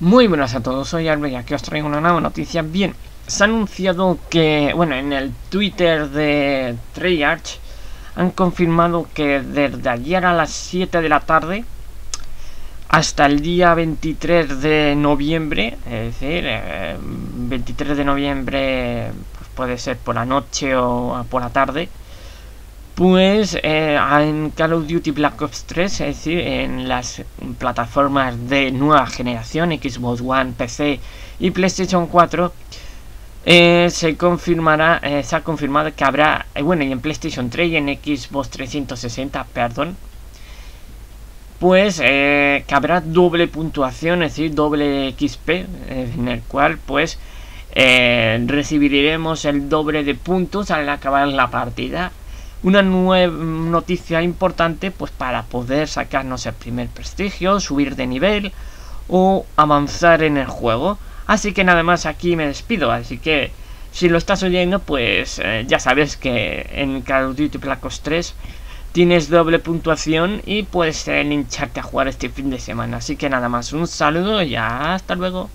Muy buenas a todos, soy Alberto y aquí os traigo una nueva noticia. Bien, se ha anunciado que, bueno, en el Twitter de Treyarch han confirmado que desde ayer a las 7 de la tarde hasta el día 23 de noviembre, es decir, 23 de noviembre pues puede ser por la noche o por la tarde, pues en Call of Duty Black Ops 3, es decir, en las plataformas de nueva generación, Xbox One, PC y PlayStation 4, se ha confirmado que habrá, bueno, y en PlayStation 3 y en Xbox 360, perdón, pues que habrá doble puntuación, es decir, doble XP, en el cual, pues, recibiremos el doble de puntos al acabar la partida. Una nueva noticia importante, pues para poder sacarnos el primer prestigio, subir de nivel o avanzar en el juego. Así que nada más, aquí me despido. Así que si lo estás oyendo, pues ya sabes que en Call of Duty Black Ops 3 tienes doble puntuación y puedes hincharte a jugar este fin de semana. Así que nada más, un saludo y hasta luego.